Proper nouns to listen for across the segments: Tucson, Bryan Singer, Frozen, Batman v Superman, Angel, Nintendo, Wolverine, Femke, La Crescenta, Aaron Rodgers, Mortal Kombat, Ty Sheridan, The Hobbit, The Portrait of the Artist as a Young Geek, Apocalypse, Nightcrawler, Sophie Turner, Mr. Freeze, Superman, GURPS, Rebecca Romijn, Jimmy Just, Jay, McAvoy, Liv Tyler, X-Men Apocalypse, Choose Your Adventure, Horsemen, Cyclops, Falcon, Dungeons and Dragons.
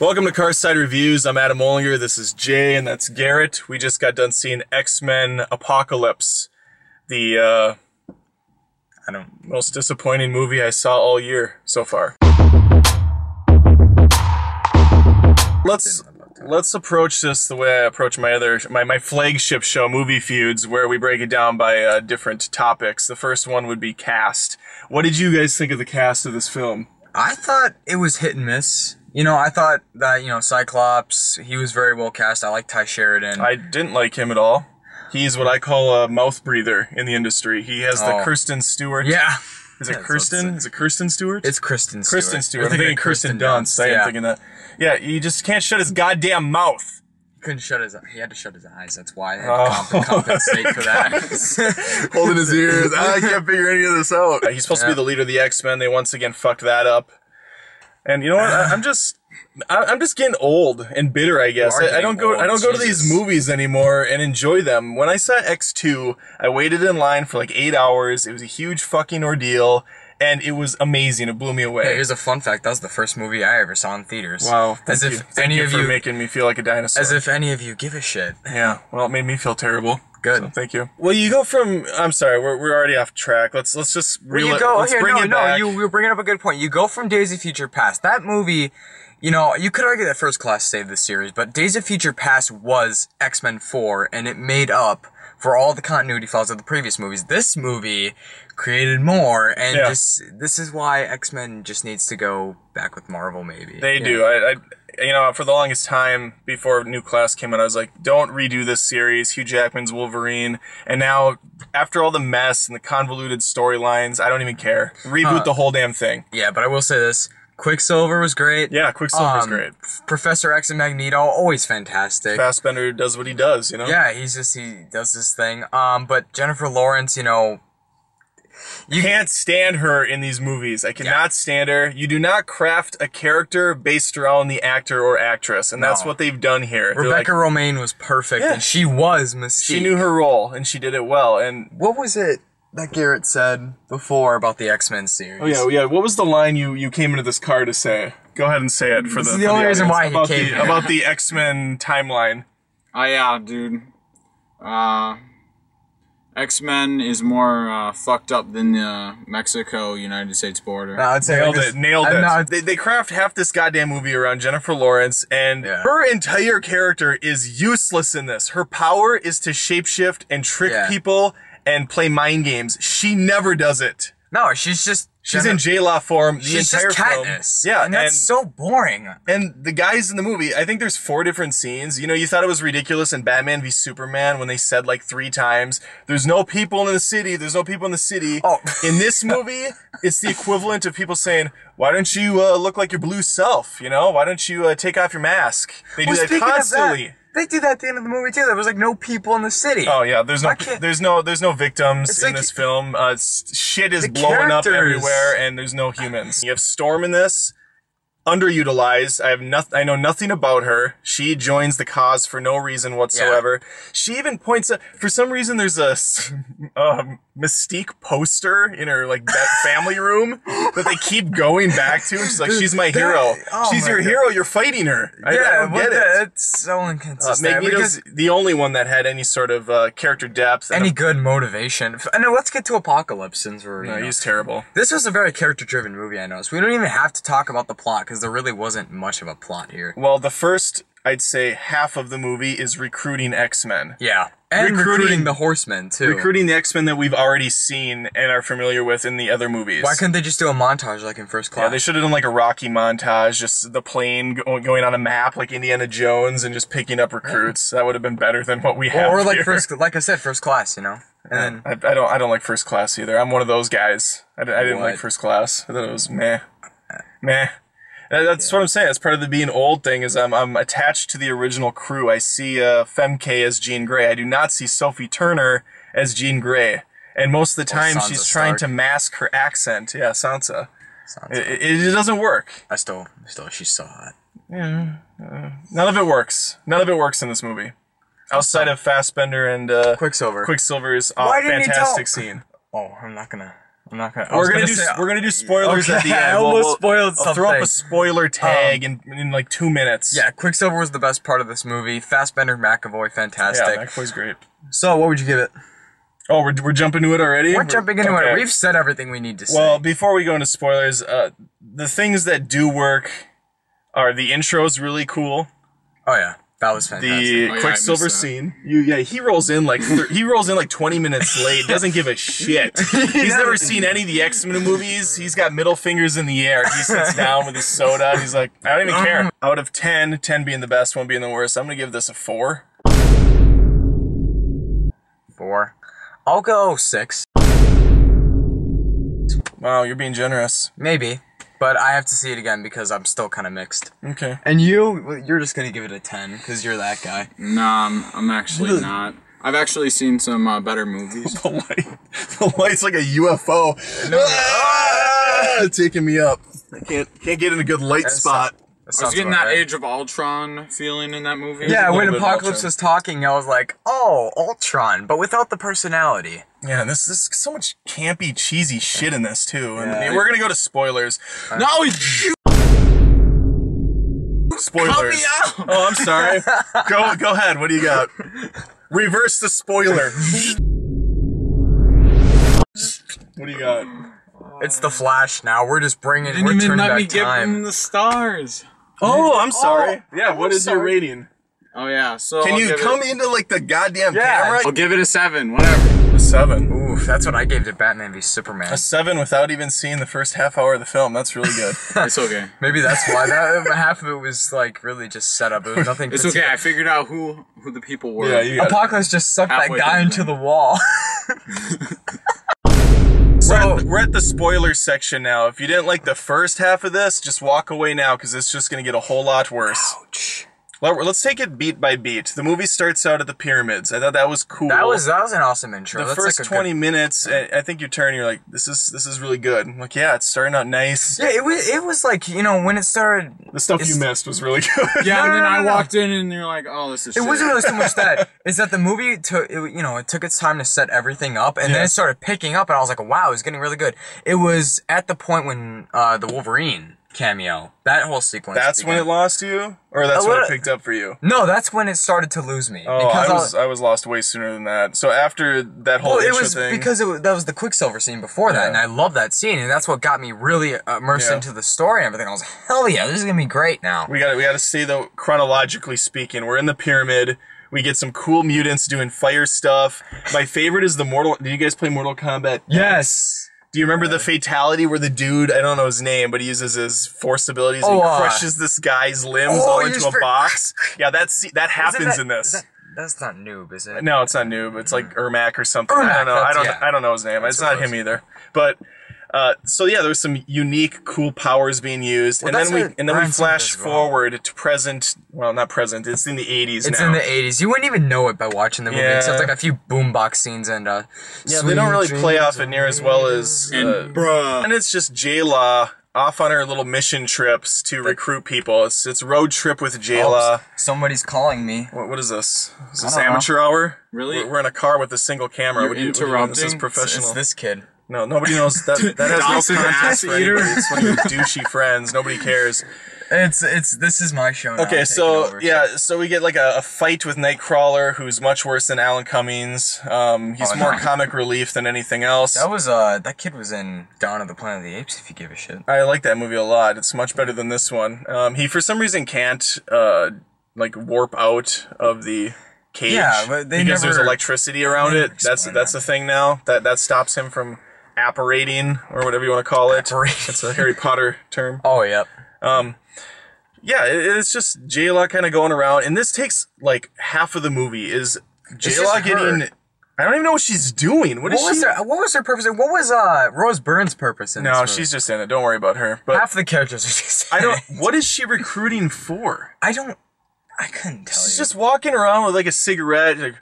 Welcome to Carside Reviews. I'm Adam Olinger, this is Jay, and that's Garrett. We just got done seeing X-Men Apocalypse, the most disappointing movie I saw all year so far. Let's approach this the way I approach my other my flagship show, Movie Feuds, where we break it down by different topics. The first one would be cast. What did you guys think of the cast of this film? I thought it was hit and miss. You know, I thought that, you know, Cyclops, he was very well cast. I like Ty Sheridan. I didn't like him at all. He's what I call a mouth breather in the industry. He has the Kristen Stewart. Yeah. Is it Kristen? Is it Kristen Stewart? It's Kristen Stewart. Kristen Stewart. I'm thinking Kristen Dunst. I am thinking that. Yeah, he just can't shut his goddamn mouth. Couldn't shut his. He had to shut his eyes. That's why I had to compensate for that. Holding his ears. I can't figure any of this out. He's supposed to be the leader of the X-Men. They once again fucked that up. And you know what? I'm just getting old and bitter, I guess. I don't go to these movies anymore and enjoy them. When I saw X2, I waited in line for like 8 hours. It was a huge fucking ordeal. And it was amazing. It blew me away. Hey, here's a fun fact. That was the first movie I ever saw in theaters. Wow. Thank you for making me feel like a dinosaur. As if any of you give a shit. Yeah. Well, it made me feel terrible. Good. So thank you. Well, you go from... I'm sorry. We're already off track. Let's just... Let's bring it back. You're bringing up a good point. You go from Days of Future Past. That movie... You know, you could argue that First Class saved the series, but Days of Future Past was X-Men 4, and it made up for all the continuity flaws of the previous movies. This movie created more, and this is why X-Men just needs to go back with Marvel, maybe. They do. You know, for the longest time, before New Class came out, I was like, don't redo this series, Hugh Jackman's Wolverine. And now, after all the mess and the convoluted storylines, I don't even care. Reboot the whole damn thing. Yeah, but I will say this. Quicksilver was great. Yeah, Quicksilver's great. Professor X and Magneto, always fantastic. Fassbender does what he does, you know? Yeah, he does this thing. But Jennifer Lawrence, you know... You can't stand her in these movies. I cannot stand her. You do not craft a character based around the actor or actress, and that's what they've done here. Rebecca Romijn was perfect, and she was Mystique. She knew her role, and she did it well. And what was it that Garrett said before about the X-Men series? Oh, yeah. What was the line you came into this car to say? Go ahead and say it for the audience. This is the only reason why he came here. About the X-Men timeline. Oh, yeah, dude. X-Men is more fucked up than the Mexico-United States border. No, I'd say Nailed it. They craft half this goddamn movie around Jennifer Lawrence, and her entire character is useless in this. Her power is to shapeshift and trick people and play mind games. She never does it. No, she's in J-Law form the entire film. She's just Katniss. Yeah, and that's so boring. And the guys in the movie, I think there's 4 different scenes. You know, you thought it was ridiculous in Batman v Superman when they said like 3 times, "There's no people in the city. There's no people in the city." Oh. In this movie, it's the equivalent of people saying, "Why don't you look like your blue self? You know, why don't you take off your mask?" They do that constantly. They do that at the end of the movie too. There was like no people in the city. Oh yeah, there's no victims in this film. Shit is blowing up everywhere, and there's no humans. You have Storm in this, underutilized. I know nothing about her. She joins the cause for no reason whatsoever. Yeah. She even points out, for some reason there's a Mystique poster in her like family room that they keep going back to. She's like, she's my hero. Oh, she's your hero. You're fighting her. I don't get it. It's so inconsistent. Magneto's the only one that had any sort of character depth, any good motivation. No, let's get to Apocalypse since we're. No, he's terrible. This was a very character-driven movie. I noticed. We don't even have to talk about the plot. There really wasn't much of a plot here. Well, the first, I'd say, half of the movie is recruiting X-Men. Yeah. And recruiting the Horsemen, too. Recruiting the X-Men that we've already seen and are familiar with in the other movies. Why couldn't they just do a montage like in First Class? Yeah, they should have done like a Rocky montage, just the plane going on a map like Indiana Jones and just picking up recruits. That would have been better than what we have here. Or like I said, First Class, you know? And then, I don't like First Class either. I'm one of those guys. I didn't like First Class. I thought it was meh. Meh. That's what I'm saying. That's part of the being old thing is I'm attached to the original crew. I see Femke as Jean Grey. I do not see Sophie Turner as Jean Grey. And most of the time she's trying to mask her accent. Yeah, Sansa. It doesn't work. I still, she's so hot. Yeah. None of it works. None of it works in this movie. Outside of Fassbender and Quicksilver. Quicksilver's fantastic scene. Oh, I'm not gonna... I'm not gonna. We're gonna do spoilers at the end. I almost spoiled something. Throw up a spoiler tag in like 2 minutes. Yeah, Quicksilver was the best part of this movie. Fassbender, McAvoy, fantastic. Yeah, McAvoy's great. So, what would you give it? Oh, we're jumping to it already? We're jumping into it. We've said everything we need to say. Well, before we go into spoilers, the things that do work are the intro's really cool. Oh yeah, that was fantastic. The Quicksilver scene. He rolls in like 20 minutes late. Doesn't give a shit. He's never seen any of the X-Men movies. He's got middle fingers in the air. He sits down with his soda. And he's like, I don't even care. Out of 10, 10 being the best, 1 being the worst, I'm gonna give this a 4. 4. I'll go 6. Wow, you're being generous. Maybe, but I have to see it again because I'm still kind of mixed. Okay. And you're just gonna give it a 10 because you're that guy. Nah, I'm actually not. I've actually seen some better movies. The light's like a UFO. Taking me up. I can't get in a good light spot. I was getting that Age of Ultron feeling in that movie. Yeah, when Apocalypse was talking, I was like, oh, Ultron, but without the personality. Yeah, and this so much campy, cheesy shit in this, too. Yeah. I mean, we're going to go to spoilers. No, you... Spoilers. Cut me out. Oh, I'm sorry. Go ahead. What do you got? Reverse the spoiler. What do you got? It's the Flash now. We're just bringing it. We're turning back time. Give him the stars. Oh, I'm sorry. Yeah, what is your rating? Oh, yeah. So can you come into, like, the goddamn camera? I'll give it a 7, whatever. A 7. Ooh, that's what I gave to Batman v Superman. A 7 without even seeing the first half hour of the film. That's really good. It's okay. Maybe that's why. That half of it was, like, really just set up. It was nothing. It's okay. I figured out who the people were. Yeah, Apocalypse just sucked that guy into the wall. We're at the spoiler section now. If you didn't like the first half of this, just walk away now, because it's just going to get a whole lot worse. Ouch. Let's take it beat by beat. The movie starts out at the pyramids. I thought that was cool. That was an awesome intro. The first 20 minutes, I think you turn, you're like, this is really good. I'm like, yeah, it's starting out nice. Yeah, it was like, you know, when it started... The stuff you missed was really good. Yeah, and then I walked in and you're like, oh, this is shit. It wasn't really so much that. It's that the movie took, it took its time to set everything up, and then it started picking up, and I was like, wow, it's getting really good. It was at the point when the Wolverine... cameo. That whole sequence. That's began. When it lost you? Or that's when it picked up for you? No, that's when it started to lose me. Oh, I was lost way sooner than that. So after that whole thing... Because that was the Quicksilver scene before that, and I love that scene, and that's what got me really immersed into the story and everything. I was like, hell yeah, this is going to be great now. We gotta see, though, chronologically speaking, we're in the pyramid, we get some cool mutants doing fire stuff. My favorite is the Mortal... Did you guys play Mortal Kombat? Yes! Do you remember the fatality where the dude, I don't know his name, but he uses his force abilities and crushes this guy's limbs all into a box? Yeah, that happens in this. That's not Noob, is it? No, it's not Noob. It's like Ermac or something. Ermac, I don't know. I don't know his name. It's not him either. But so yeah, there's some unique, cool powers being used, and then we flash forward to present. Well, not present. It's in the 80s. It's now. In the 80s. You wouldn't even know it by watching the movie. Yeah. Except like a few boombox scenes and they don't really play off it near as well as and it's just J-Law off on her little mission trips to recruit people. It's road trip with J-Law. Somebody's calling me. What is this? Is this amateur hour? Really? We're in a car with a single camera. You're interrupting. This is professional. It's this kid. No, nobody knows that has no context for anybody. It's one of your douchey friends. Nobody cares. This is my show now. Okay, so we get like a fight with Nightcrawler, who's much worse than Alan Cummings. He's more comic relief than anything else. That was that kid was in Dawn of the Planet of the Apes, if you give a shit. I like that movie a lot. It's much better than this one. He for some reason can't like warp out of the cage. Yeah, but there's electricity around it. That's the thing now. That stops him from apparating, or whatever you want to call it. It's a Harry Potter term. Oh, yep. Yeah, it's just J-Law kind of going around, and this takes, like, half of the movie is J-Law getting... I don't even know what she's doing. What was her purpose? What was Rose Byrne's purpose in this movie? No, she's just in it. Don't worry about her. But half the characters are just in it. What is she recruiting for? I couldn't tell you. She's just walking around with, like, a cigarette. Like,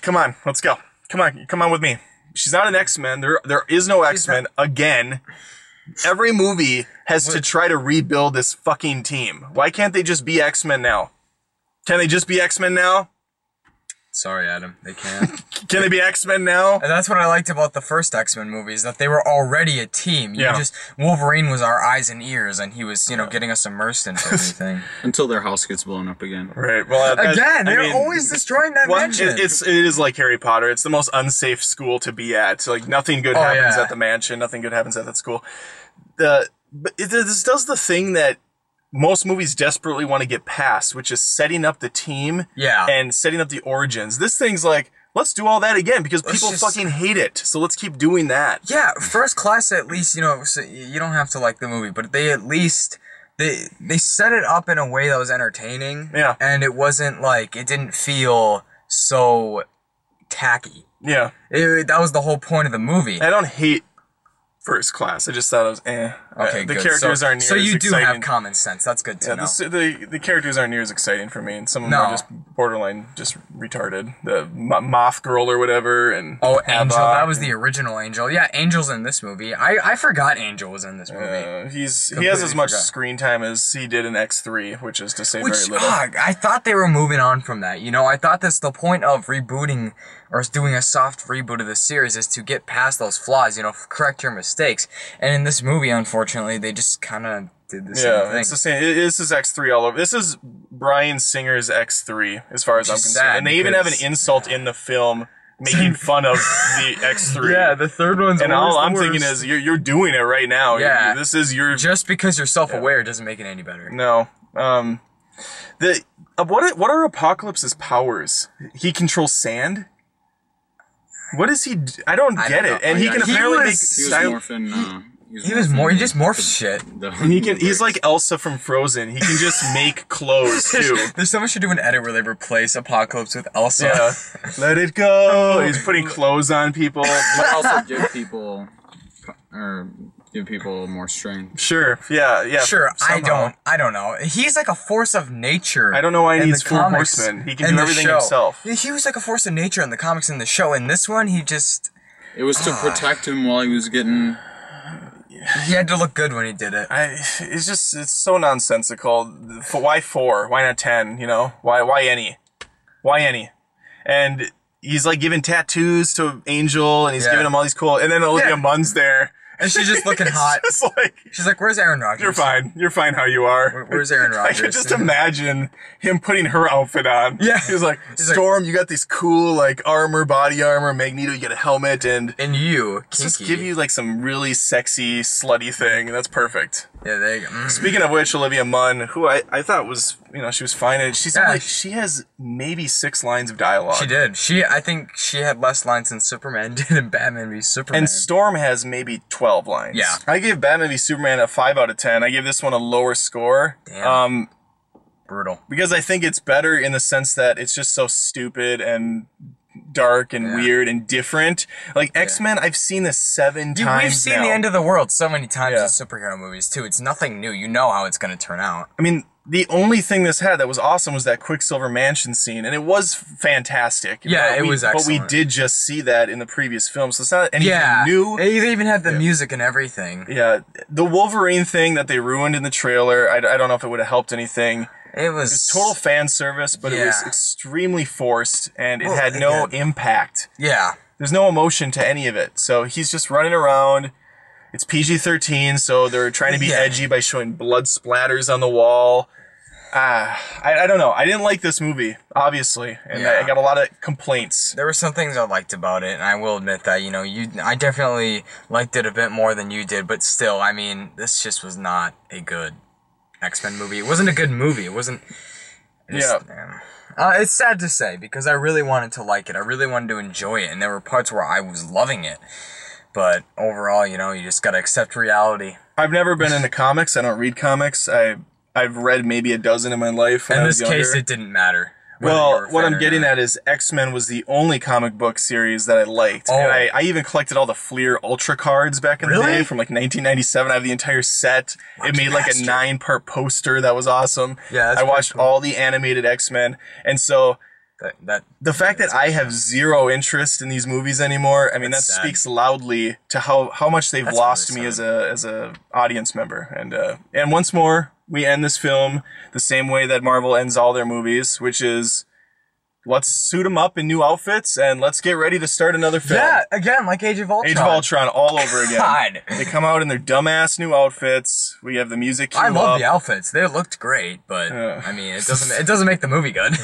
come on, let's go. Come on with me. She's not an X-Men. There is no X-Men again. Every movie has to try to rebuild this fucking team. Why can't they just be X-Men now? Can they just be X-Men now? Sorry, Adam. They can't. Can they be X-Men now? And that's what I liked about the first X-Men movies, that they were already a team. Wolverine was our eyes and ears, and he was, you know, getting us immersed into everything. Until their house gets blown up again. Right. Well, again, they're always destroying that mansion. It is like Harry Potter. It's the most unsafe school to be at. So, like, nothing good happens at the mansion. Nothing good happens at that school. This does the thing that most movies desperately want to get past, which is setting up the team and setting up the origins. This thing's like, let's do all that again because people fucking hate it, so let's keep doing that. Yeah, First Class at least, you know, so you don't have to like the movie, but they at least... They set it up in a way that was entertaining. Yeah. And it wasn't like... It didn't feel so tacky. Yeah. That was the whole point of the movie. I don't hate... First Class. I just thought it was eh. Okay, the characters aren't near as exciting. So you do have common sense. That's good to know. The characters aren't near as exciting for me, and some of them are just borderline, just retarded. The Moth Girl or whatever, and Angel. That was the original Angel. Yeah, Angel's in this movie. I forgot Angel was in this movie. He has as much screen time as he did in X3, which is to say very little. I thought they were moving on from that. You know, I thought that's the point of rebooting or doing a soft reboot of the series is to get past those flaws. You know, correct your mistakes. And in this movie, unfortunately, they just kind of did the same thing. It's the same. This is X3 all over. This is Bryan Singer's X3, as far as I'm concerned. And they even have an insult in the film making fun of the X3. Yeah, the third one's and all I'm thinking is, you're doing it right now. Yeah. This is your... Just because you're self-aware doesn't make it any better. No. What are Apocalypse's powers? He controls sand? What is he? I don't get it. And he can apparently make... He just morphs shit. He's like Elsa from Frozen. He can just make clothes, too. Someone should do an edit where they replace Apocalypse with Elsa. Yeah. Let it go! He's putting clothes on people. But also give people more strength. Sure. Yeah. Sure. Somehow. I don't know. He's like a force of nature. I don't know why he needs four horsemen. He can do everything himself. He was like a force of nature in the comics and the show. In this one, he just... It was to protect him while he was getting... He had to look good when he did it. It's so nonsensical. Why four? Why not 10? You know? Why any? Why any? And he's like giving tattoos to Angel, and he's giving him all these cool... And then Olivia Munn's there. And she's just looking hot. She's like, where's Aaron Rodgers? You're fine. You're fine how you are. Where's Aaron Rodgers? I could just imagine him putting her outfit on. Yeah. He was like, Storm, you got these cool, like, armor, body armor, Magneto, you got a helmet, and... And you, kinky. Just give you, like, some really sexy, slutty thing. That's perfect. Yeah, there you go. Speaking of which, Olivia Munn, who I thought was, you know, she was fine, and she's like, she has maybe 6 lines of dialogue. She did. I think she had less lines than Superman did in Batman v Superman. And Storm has maybe 12 lines. Yeah. I gave Batman v Superman a 5 out of 10. I gave this one a lower score. Damn. Brutal. Because I think it's better in the sense that it's just so stupid and dark and weird and different. Like, X-Men, I've seen this 7 times now. We've seen the end of the world so many times in superhero movies, too. It's nothing new. You know how it's going to turn out. I mean... The only thing this had that was awesome was that Quicksilver mansion scene, and it was fantastic. Yeah, it was excellent. But we did just see that in the previous film, so it's not anything new. They even had the music and everything. Yeah, the Wolverine thing that they ruined in the trailer, I don't know if it would have helped anything. It was total fan service, but it was extremely forced, and it had no impact. Yeah. There's no emotion to any of it, so he's just running around. It's PG-13, so they're trying to be edgy by showing blood splatters on the wall. I don't know. I didn't like this movie, obviously, and I got a lot of complaints. There were some things I liked about it, and I will admit that, you know, I definitely liked it a bit more than you did, but still, I mean, this just was not a good X-Men movie. It wasn't a good movie. It wasn't... it's sad to say, because I really wanted to like it. I really wanted to enjoy it, and there were parts where I was loving it. But overall, you know, you just gotta accept reality. I've never been into comics. I don't read comics. I've read maybe a dozen in my life. In this case, it didn't matter. Well, what I'm getting at is X-Men was the only comic book series that I liked. Oh. And I even collected all the Fleer Ultra cards back in the day from like 1997. I have the entire set. It made like a 9-part poster that was awesome. Yeah, I watched all the animated X-Men. And so... the fact that I have zero interest in these movies anymore, I mean, that speaks loudly to how much they've lost me as a audience member. And once more, we end this film the same way that Marvel ends all their movies, which is let's suit them up in new outfits and let's get ready to start another film. Yeah, again, like Age of Ultron. Age of Ultron all over again. God. They come out in their dumbass new outfits. We have the music queued up. I love the outfits. They looked great, but I mean, it doesn't make the movie good.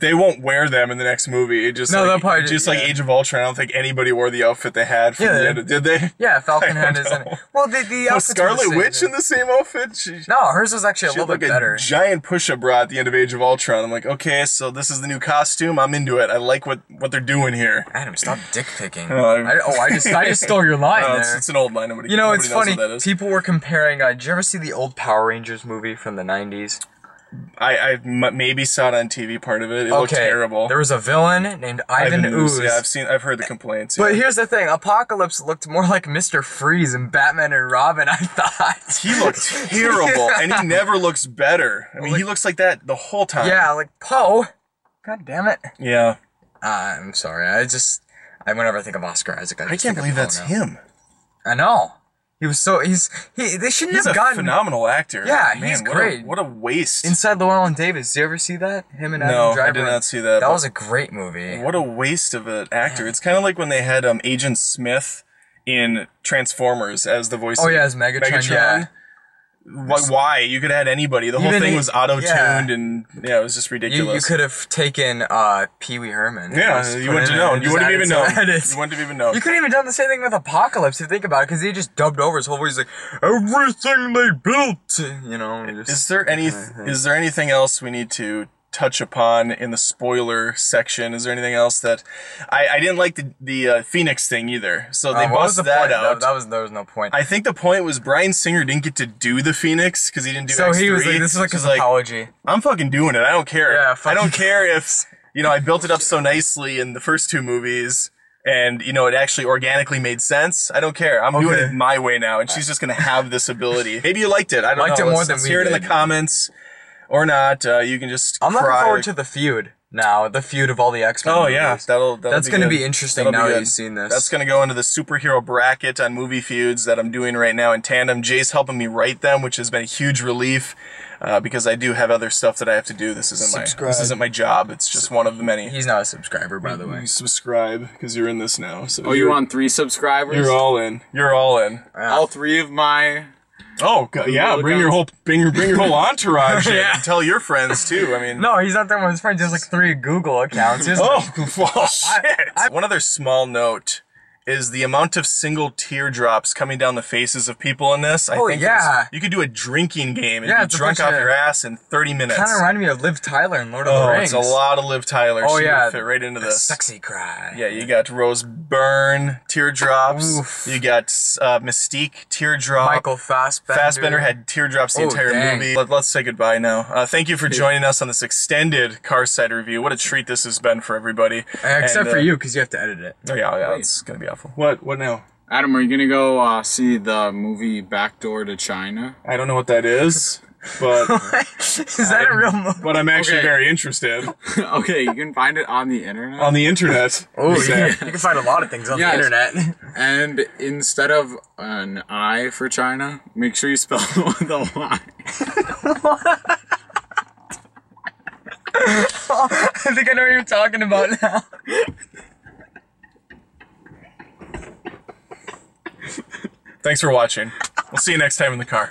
They won't wear them in the next movie. It just, no, like, probably just like Age of Ultron. I don't think anybody wore the outfit they had from the end of, did they? Yeah, Falcon had his. Well, the outfits. Was Scarlet Witch in the same outfit? No, hers was actually a little bit better. She had like a giant push-up bra at the end of Age of Ultron. I'm like, okay, so this is the new costume. I'm into it. I like what they're doing here. Adam, stop dick picking. I just stole your line. No, it's an old line. Nobody, you know, it's funny. People were comparing. Did you ever see the old Power Rangers movie from the 90s? I maybe saw it on TV. Part of it. It looked terrible. There was a villain named Ivan Ooze. Yeah, I've heard the complaints. Yeah. But here's the thing: Apocalypse looked more like Mr. Freeze and Batman and Robin. I thought he looked terrible, and he never looks better. I mean, he looks like that the whole time. Yeah, like Poe. God damn it. Yeah. I'm sorry. I whenever I think of Oscar Isaac, I can't believe that's him. I know. He was so, they shouldn't have gotten. He's a phenomenal actor. Yeah, man, he's great. What a waste. Inside Llewellyn Davis, did you ever see that? Him and Adam Driver. No, I did not see that. That was a great movie. What a waste of an actor. Man. It's kind of like when they had Agent Smith in Transformers as the voice of as Megatron. Yeah. Why? You could have had anybody. The whole thing was auto-tuned, and it was just ridiculous. You could have taken Pee-wee Herman. Yeah, you wouldn't have known. You wouldn't have even known. You wouldn't have even known. You could have even done the same thing with Apocalypse, if you think about it, because he just dubbed over his whole voice, like, everything they built, you know. Is there anything else we need to touch upon in the spoiler section? Is there anything else that I didn't like the Phoenix thing either? So they busted that out. There was no point. I think the point was Bryan Singer didn't get to do the Phoenix because he didn't do X3. So he was like, "This is like his apology. I'm fucking doing it. I don't care. Yeah, I don't care if I built it up so nicely in the first two movies." And, it actually organically made sense. I don't care. I'm doing it my way now, and she's just going to have this ability. Maybe you liked it. I don't know. Let's hear it in the comments. Or not, you can just looking forward to the feud now, the feud of all the X-Men movies. Yeah, that's going to be interesting now that you've seen this. That's going to go into the superhero bracket on Movie Feuds that I'm doing right now in tandem. Jay's helping me write them, which has been a huge relief because I do have other stuff that I have to do. This isn't my job. It's just one of the many. He's not a subscriber, by the way. You subscribe because you're in this now. So you're on 3 subscribers? You're all in. You're all in. All 3 of my... Oh God, yeah! Bring your whole entourage in and tell your friends too. I mean, no, he's not there with his friends. He has like 3 Google accounts. Shit! One other small note is the amount of single teardrops coming down the faces of people in this. You could do a drinking game and be drunk off your ass in 30 minutes. Kind of reminded me of Liv Tyler in Lord of the Rings. It's a lot of Liv Tyler. She would fit right into this. Sexy cry. Yeah, you got Rose Byrne teardrops. Oof. You got Mystique teardrop. Michael Fassbender. Fassbender had teardrops the entire movie. Let's say goodbye now. Thank you for joining us on this extended Carside review. What a treat this has been for everybody. Except for you, because you have to edit it. Oh yeah, it's gonna be awful. What now? Adam, are you gonna go see the movie Backdoor to China? I don't know what that is, but... Is that a real movie? But I'm actually very interested. Okay, you can find it on the internet. On the internet. You can find a lot of things on the internet. And instead of an I for China, make sure you spell it with a Y. What? I think I know what you're talking about now. Thanks for watching. We'll see you next time in the car.